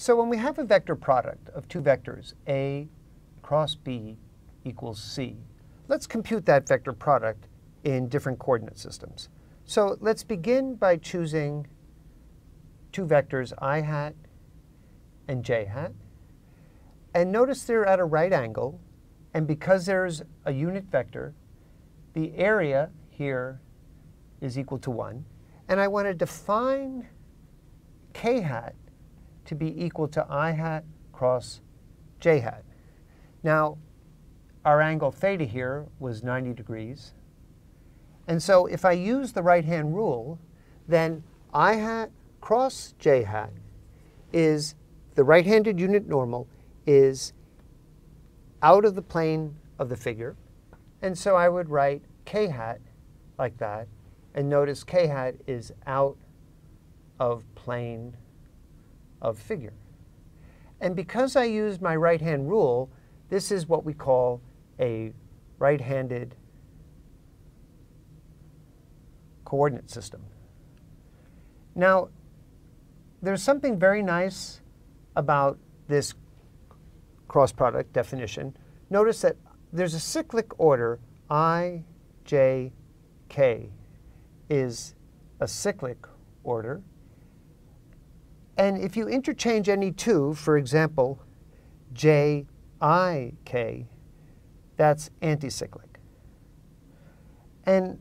So when we have a vector product of two vectors, A cross B equals C, let's compute that vector product in different coordinate systems. So let's begin by choosing two vectors, I hat and J hat. And notice they're at a right angle. And because there's a unit vector, the area here is equal to 1. And I want to define k hat to be equal to I hat cross j hat. Now, our angle theta here was 90 degrees. And so if I use the right-hand rule, then I hat cross j hat is the right-handed unit normal is out of the plane of the figure. And so I would write k hat like that. And notice k hat is out of plane of figure. And because I used my right-hand rule, this is what we call a right-handed coordinate system. Now, there's something very nice about this cross product definition. Notice that there's a cyclic order. I, J, K is a cyclic order. And if you interchange any two, for example, J, I, K, that's anticyclic. And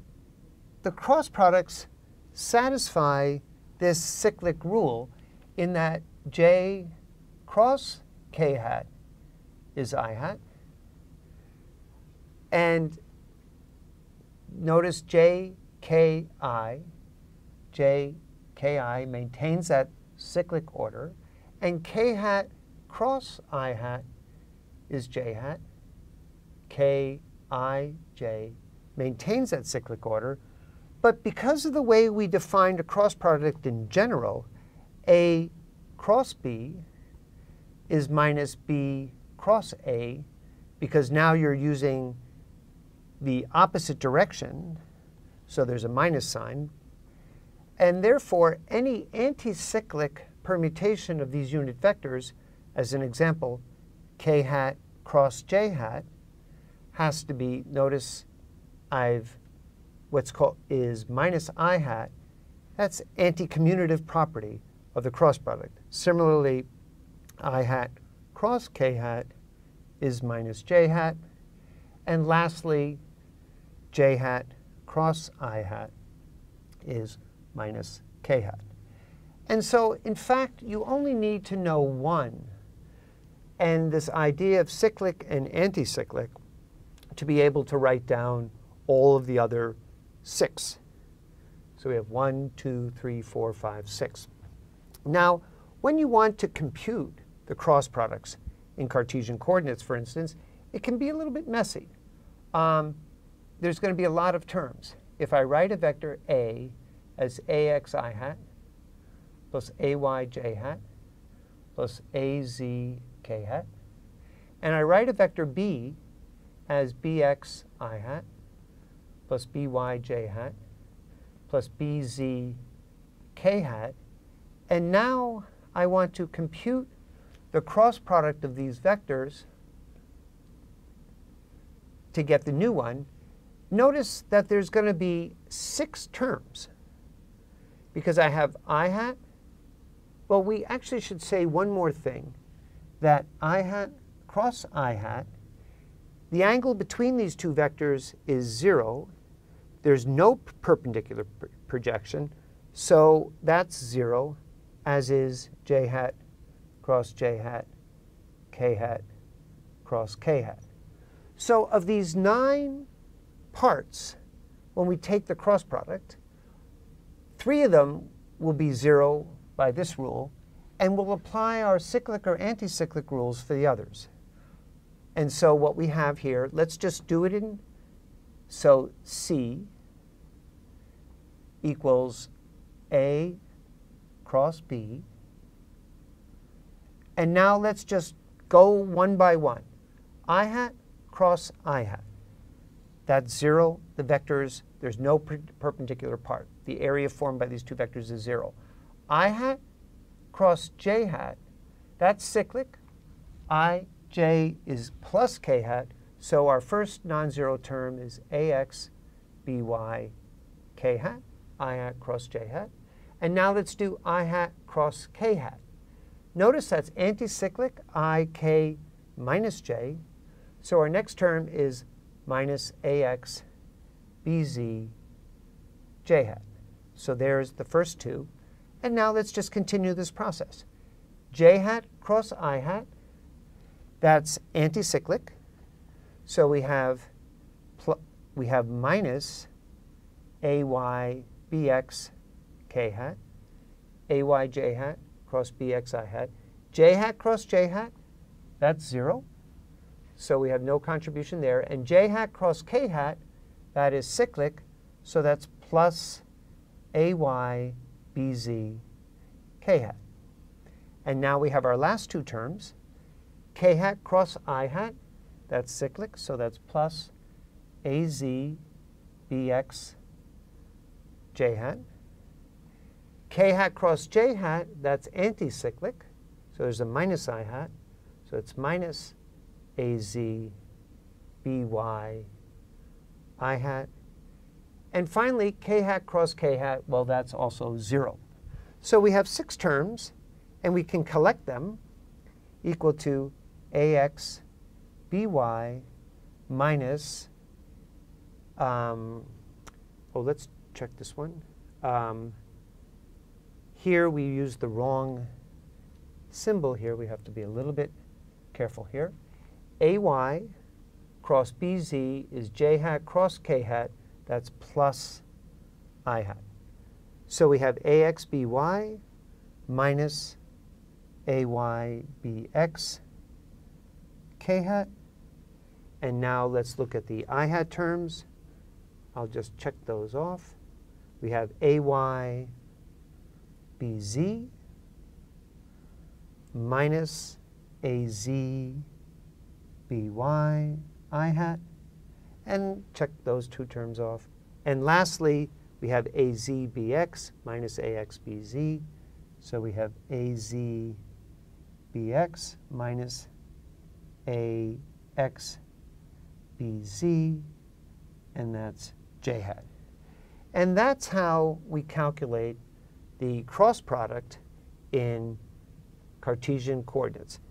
the cross products satisfy this cyclic rule in that J cross K hat is I hat. And notice J, K, I. J, K, I maintains that cyclic order. And K hat cross I hat is J hat. K, I, J maintains that cyclic order. But because of the way we defined a cross product in general, A cross B is minus B cross A, because now you're using the opposite direction, so there's a minus sign. And therefore, any anticyclic permutation of these unit vectors, as an example, k hat cross j hat, has to be, notice I've what's called is minus I hat. That's anti-commutative property of the cross product. Similarly, I hat cross k hat is minus j hat. And lastly, j hat cross I hat is minus k hat. And so, in fact, you only need to know one and this idea of cyclic and anticyclic to be able to write down all of the other six. So we have 1, 2, 3, 4, 5, 6. Now, when you want to compute the cross products in Cartesian coordinates, for instance, it can be a little bit messy. There's going to be a lot of terms. If I write a vector A as ax I hat plus ay j hat plus az k hat, and I write a vector B as bx I hat plus by j hat plus bz k hat, and now I want to compute the cross product of these vectors to get the new one. Notice that there's going to be six terms because I have I hat. Well, we actually should say one more thing, that I hat cross I hat, the angle between these two vectors is 0. There's no perpendicular projection, so that's 0, as is j hat cross j hat, k hat cross k hat. So of these 9 parts, when we take the cross product, 3 of them will be 0 by this rule, and we'll apply our cyclic or anticyclic rules for the others. And so what we have here, let's just do it in, so C equals A cross B. And now let's just go one by one. I hat cross I hat. That's 0. The vectors, there's no perpendicular part. The area formed by these two vectors is 0. I hat cross j hat That's cyclic. Ij is plus k hat. So our first non-zero term is ax by k hat, I hat cross j hat. And now let's do I hat cross k hat. Notice that's anticyclic, I k minus j. So our next term is minus ax bz j hat. So there's the first two. And now let's just continue this process. J hat cross I hat, that's anticyclic. So we have minus ay bx k hat, ay j hat cross bx I hat. J hat cross j hat, that's 0. So we have no contribution there. And j hat cross k hat, that is cyclic. So that's plus ay bz k hat. And now we have our last two terms. K hat cross I hat, that's cyclic. So that's plus az bx j hat. K hat cross j hat, that's anticyclic. So there's a minus I hat. So it's minus az by I hat. And finally, k hat cross k hat, well, that's also 0. So we have 6 terms, and we can collect them equal to ax by minus, oh, let's check this one. Here we use the wrong symbol here. We have to be a little bit careful here. Ay cross bz is j hat cross k hat. That's plus I hat. So we have ax by minus ay bx k hat. And now let's look at the I hat terms. I'll just check those off. We have ay bz minus az by I hat. And check those two terms off. And lastly, we have az bx minus ax bz. So we have az bx minus ax bz, and that's j hat. And that's how we calculate the cross product in Cartesian coordinates.